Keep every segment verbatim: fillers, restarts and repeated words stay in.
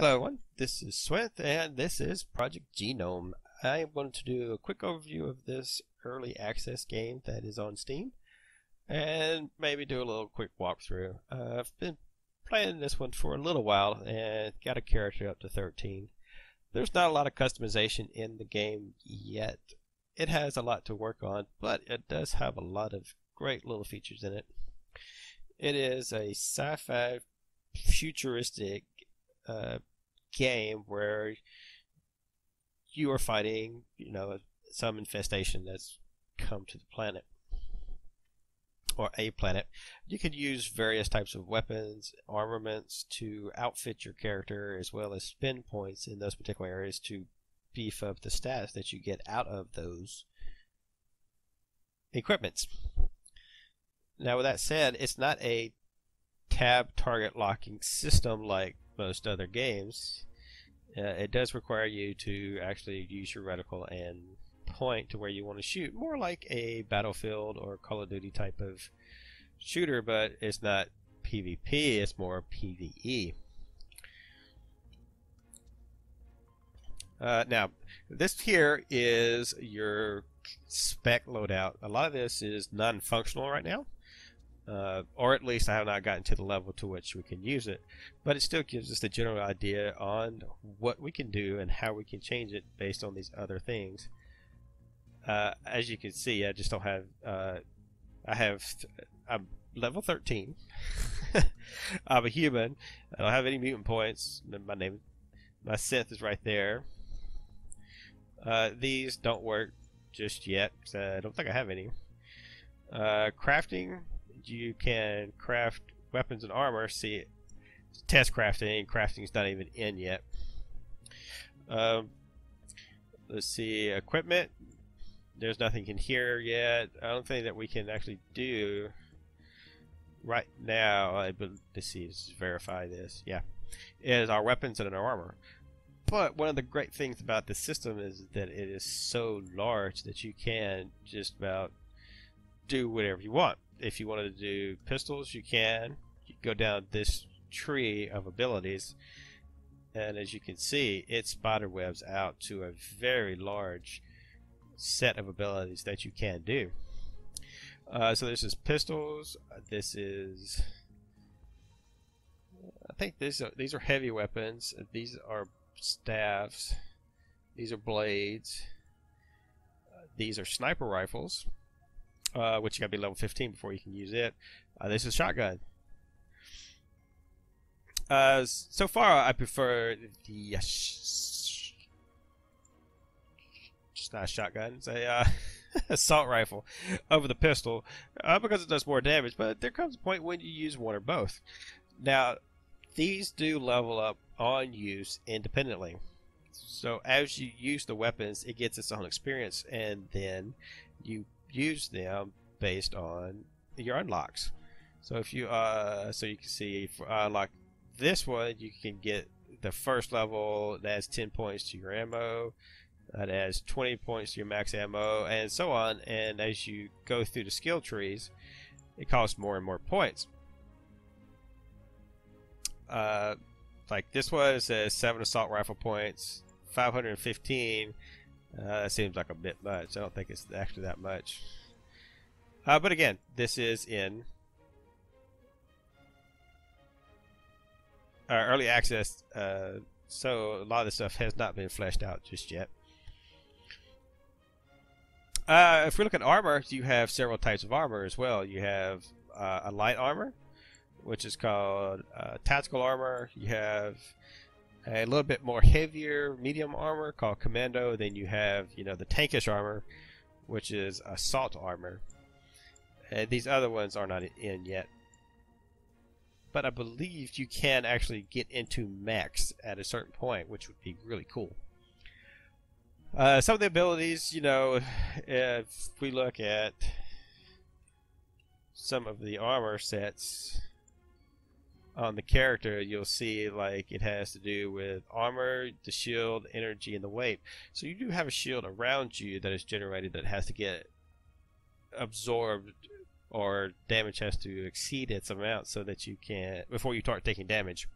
Hello everyone, this is Swinth and this is Project Genome. I wanted to do a quick overview of this early access game that is on Steam and maybe do a little quick walkthrough. Uh, I've been playing this one for a little while and got a character up to thirteen. There's not a lot of customization in the game yet. It has a lot to work on, but it does have a lot of great little features in it. It is a sci-fi futuristic uh, game where you are fighting, you know, some infestation that's come to the planet or a planet. You could use various types of weapons, armaments to outfit your character, as well as spin points in those particular areas to beef up the stats that you get out of those equipments. Now, with that said, it's not a tab target locking system like most other games. Uh, it does require you to actually use your reticle and point to where you want to shoot, more like a Battlefield or Call of Duty type of shooter, but it's not PvP, it's more PvE. Uh, now, this here is your spec loadout. A lot of this is non-functional right now. Uh, or at least I have not gotten to the level to which we can use it, but it still gives us the general idea on what we can do and how we can change it based on these other things. Uh, as you can see, I just don't have uh, I have I'm level thirteen. I'm a human. I don't have any mutant points. My name, my synth is right there. Uh, these don't work just yet, so I don't think I have any. Uh, crafting, you can craft weapons and armor. See, test crafting, crafting's not even in yet. Um, let's see, equipment, there's nothing in here yet. I don't think that we can actually do right now. I believe, let's see, let's verify this. Yeah, is our weapons and our armor. But one of the great things about this system is that it is so large that you can just about do whatever you want. If you wanted to do pistols, you can. You go down this tree of abilities, and as you can see, it spider webs out to a very large set of abilities that you can do. Uh, so this is pistols. This is, I think these are these are heavy weapons. These are staffs. These are blades. Uh, these are sniper rifles. Uh, which you gotta be level fifteen before you can use it. Uh, this is shotgun. Uh, so far, I prefer the uh, sh it's not a shotgun, it's a uh, assault rifle over the pistol uh, because it does more damage. But there comes a point when you use one or both. Now, these do level up on use independently. So as you use the weapons, it gets its own experience, and then you use them based on your unlocks. So if you uh so you can see, if I unlock this one, you can get the first level that adds ten points to your ammo, that adds twenty points to your max ammo, and so on. And as you go through the skill trees, it costs more and more points. Uh like this one, it says seven assault rifle points, five hundred fifteen. Uh, that seems like a bit much. I don't think it's actually that much. Uh, but again, this is in uh, early access, uh, so a lot of this stuff has not been fleshed out just yet. Uh, if we look at armor, you have several types of armor as well. You have uh, a light armor, which is called uh, tactical armor. You have a little bit more heavier medium armor called commando. Then you have, you know, the tankish armor, which is assault armor. And these other ones are not in yet. But I believe you can actually get into max at a certain point, which would be really cool. Uh, some of the abilities, you know, if we look at some of the armor sets on the character, you'll see like it has to do with armor, the shield, energy, and the weight. So you do have a shield around you that is generated that has to get absorbed, or damage has to exceed its amount so that you can, before you start taking damage.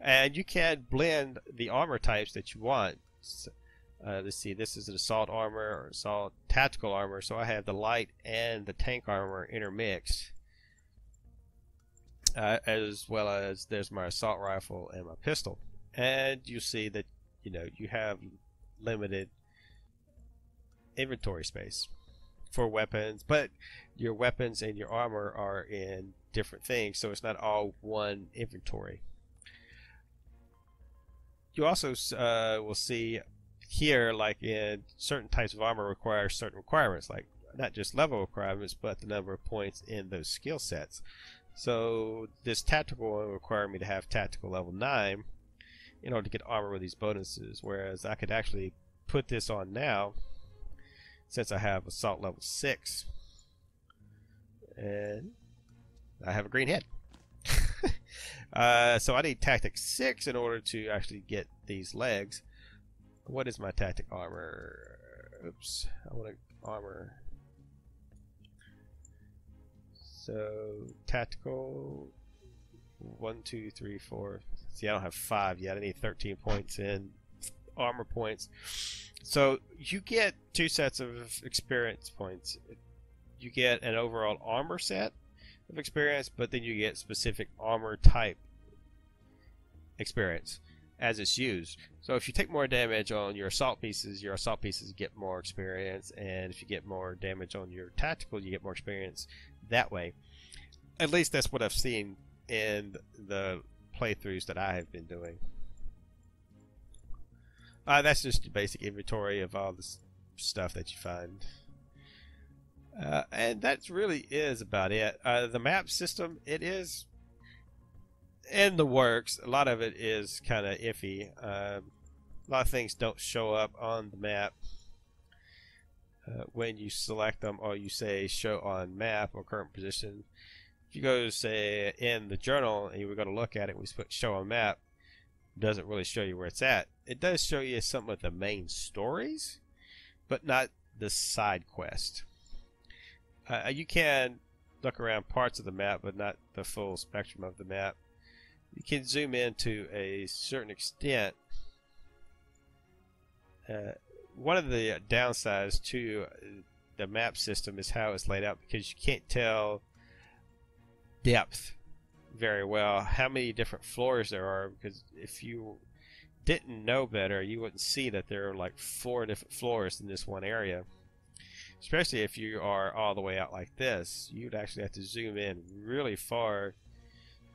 And you can blend the armor types that you want. Uh, let's see, this is an assault armor or assault tactical armor, so I have the light and the tank armor intermixed, uh, as well as there's my assault rifle and my pistol. And you see that, you know, you have limited inventory space for weapons, but your weapons and your armor are in different things, so it's not all one inventory. You also uh, will see here, like in certain types of armor require certain requirements, like not just level requirements but the number of points in those skill sets. So this tactical one required me to have tactical level nine in order to get armor with these bonuses, whereas I could actually put this on now since I have assault level six and I have a green head. uh, so I need tactic six in order to actually get these legs. What is my tactic armor? Oops, I want to armor. So tactical one, two, three, four. See, I don't have five yet. I need thirteen points in armor points. So you get two sets of experience points. You get an overall armor set of experience, but then you get specific armor type experience as it's used. So if you take more damage on your assault pieces, your assault pieces get more experience, and if you get more damage on your tactical, you get more experience that way. At least that's what I've seen in the playthroughs that I have been doing. Uh, that's just the basic inventory of all the stuff that you find. Uh, and that really is about it. Uh, the map system, it is in the works. A lot of it is kind of iffy. Um, a lot of things don't show up on the map uh, when you select them, or you say show on map or current position. If you go say in the journal and you were going to look at it, we put show on map, it doesn't really show you where it's at. It does show you some of the main stories, but not the side quest. Uh, you can look around parts of the map, but not the full spectrum of the map. You can zoom in to a certain extent. Uh, one of the downsides to the map system is how it's laid out, because you can't tell depth very well, how many different floors there are, because if you didn't know better, you wouldn't see that there are like four different floors in this one area. Especially if you are all the way out like this, you'd actually have to zoom in really far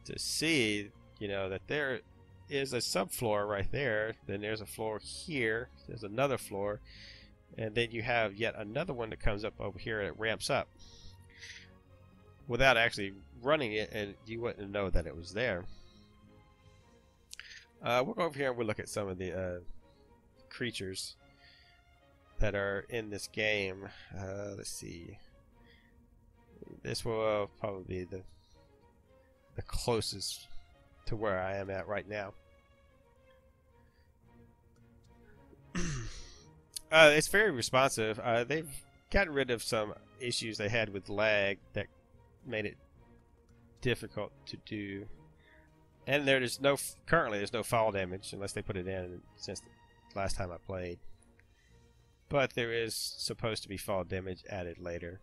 to see, you know, that there is a subfloor right there, then there's a floor here, there's another floor, and then you have yet another one that comes up over here and it ramps up without actually running it, and you wouldn't know that it was there. Uh, we'll go over here and we'll look at some of the uh, creatures that are in this game. Uh, let's see, this will probably be the the closest to where I am at right now. uh, it's very responsive. Uh, they've gotten rid of some issues they had with lag that made it difficult to do, and there is no currently there's no fall damage unless they put it in since the last time I played, but there is supposed to be fall damage added later.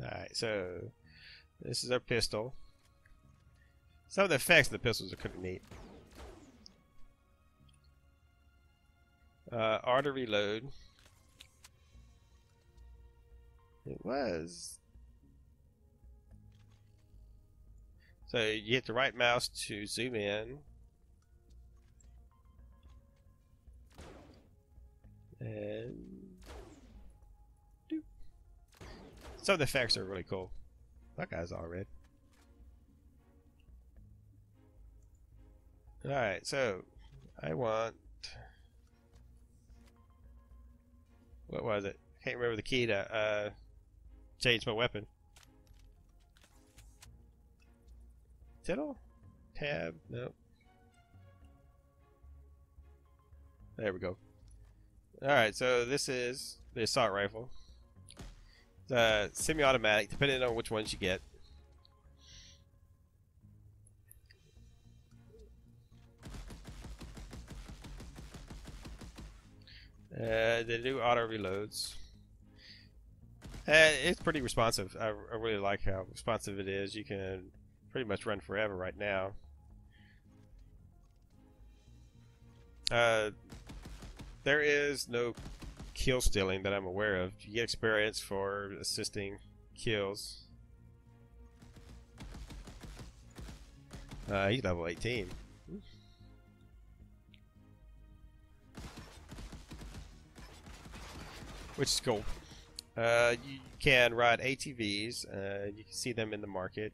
Alright, so this is our pistol. Some of the effects of the pistols are kind of neat. Uh, R to reload. It was. So you hit the right mouse to zoom in. And some of the effects are really cool. That guy's all red. Alright, so I want. What was it? Can't remember the key to uh, change my weapon. Tittle? Tab? Nope. There we go. Alright, so this is the assault rifle. It's uh, semi-automatic, depending on which ones you get. Uh, they do auto-reloads. Uh, it's pretty responsive. I, I really like how responsive it is. You can pretty much run forever right now. Uh, there is no kill stealing that I'm aware of. You get experience for assisting kills. Uh, he's level eighteen. Which is cool. Uh, you can ride A T Vs. Uh, you can see them in the market.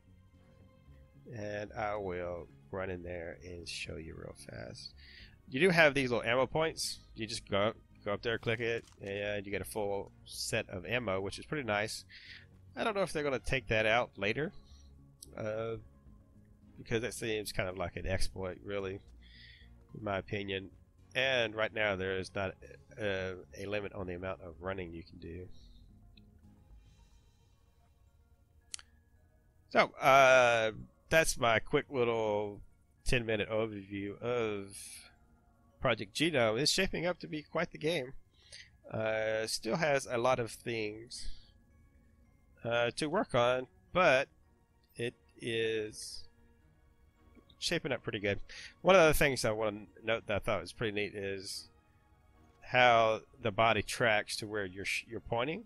And I will run in there and show you real fast. You do have these little ammo points. You just go up, go up there, click it, and you get a full set of ammo, which is pretty nice. I don't know if they're going to take that out later, uh, because that seems kind of like an exploit, really, in my opinion. And right now there is not uh, a limit on the amount of running you can do. So, uh, that's my quick little ten minute overview of Project Genome. It's shaping up to be quite the game. Uh, still has a lot of things uh, to work on, but it is shaping up pretty good. One of the things I want to note that I thought was pretty neat is how the body tracks to where you're sh you're pointing.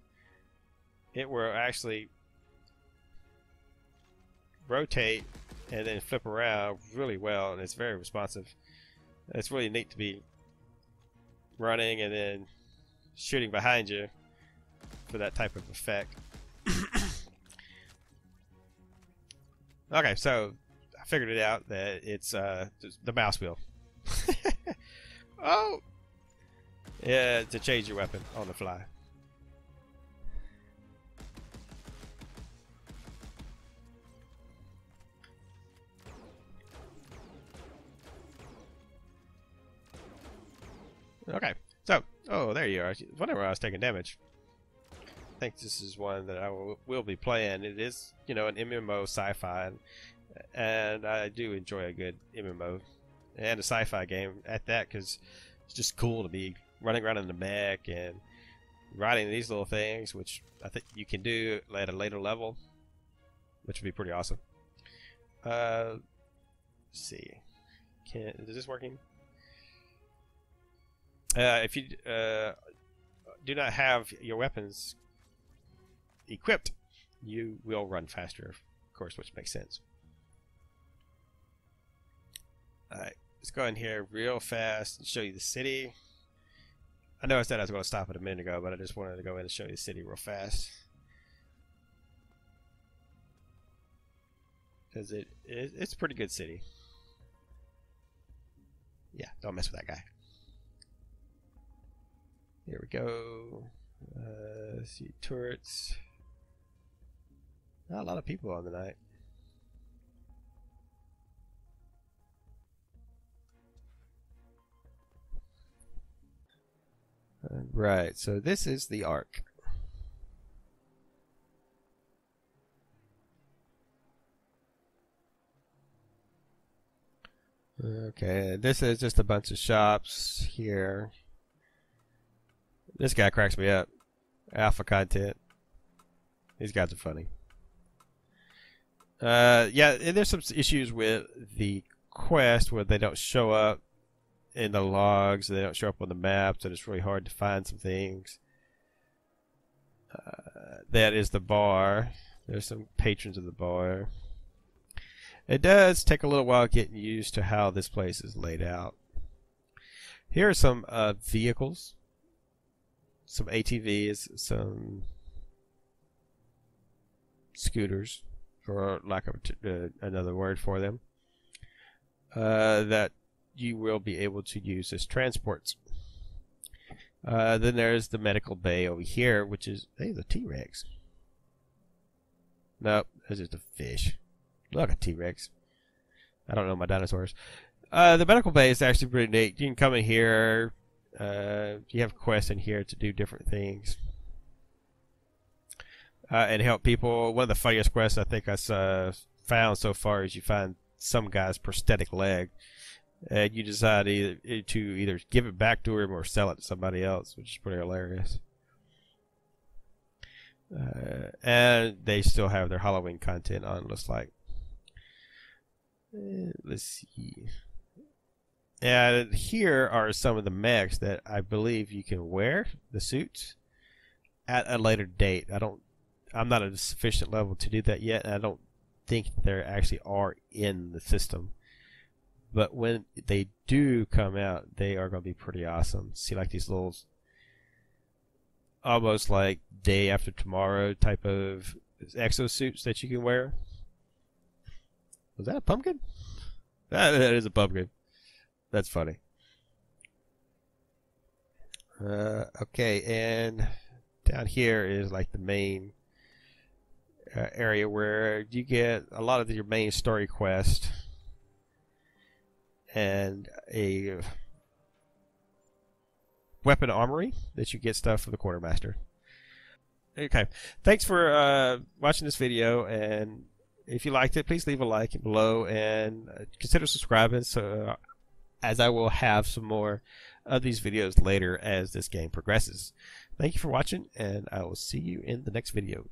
It will actually rotate and then flip around really well, and it's very responsive. It's really neat to be running and then shooting behind you for that type of effect. Okay, so I figured it out that it's uh, the mouse wheel. Oh! Yeah, to change your weapon on the fly. Okay, so, oh, there you are. Whenever I was taking damage, I think this is one that I will, will be playing. It is, you know, an M M O sci-fi, and, and I do enjoy a good M M O and a sci-fi game at that, because it's just cool to be running around in the mech and riding these little things, which I think you can do at a later level, which would be pretty awesome. Uh, let's see. Can, is this working? Uh, if you uh, do not have your weapons equipped, you will run faster, of course, which makes sense. Alright, let's go in here real fast and show you the city. I know I said I was going to stop it a minute ago, but I just wanted to go in and show you the city real fast. Because it, it, it's a pretty good city. Yeah, don't mess with that guy. Here we go. Uh, see turrets. Not a lot of people on the night. All right. So this is the ARK. Okay. This is just a bunch of shops here. This guy cracks me up. Alpha content. These guys are funny. Uh, yeah, and there's some issues with the quest where they don't show up in the logs. They don't show up on the maps, and it's really hard to find some things. Uh, that is the bar. There's some patrons of the bar. It does take a little while getting used to how this place is laid out. Here are some uh, vehicles. Some A T Vs, some scooters, for lack of uh, another word for them, uh, that you will be able to use as transports. Uh, then there's the medical bay over here, which is, hey, the T-Rex. Nope, that's just a fish. Look, a T-Rex. I don't know my dinosaurs. Uh, the medical bay is actually pretty neat. You can come in here. Uh, you have quests in here to do different things uh, and help people. One of the funniest quests I think I uh, found so far is you find some guy's prosthetic leg, and you decide either, to either give it back to him or sell it to somebody else, which is pretty hilarious. Uh, and they still have their Halloween content on. Looks like. Uh, let's see. And here are some of the mechs that I believe you can wear the suits at a later date. I don't. I'm not at a sufficient level to do that yet. And I don't think there actually are in the system. But when they do come out, they are going to be pretty awesome. See, like these little. Almost like day after tomorrow type of exosuits that you can wear. Was that a pumpkin? That, that is a pumpkin. That's funny. Uh, okay, and down here is like the main uh, area where you get a lot of your main story quest and a weapon armory that you get stuff for the quartermaster. Okay, thanks for uh, watching this video, and if you liked it, please leave a like below and consider subscribing, so uh, as I will have some more of these videos later as this game progresses. Thank you for watching, and I will see you in the next video.